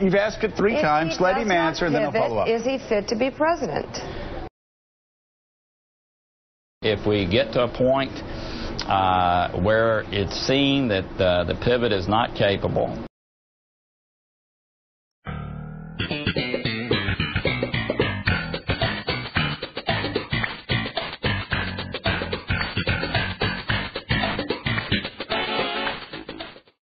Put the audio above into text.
You've asked it three times. Let him answer, and then I'll follow up. Is he fit to be president? If we get to a point where it's seen that the pivot is not capable.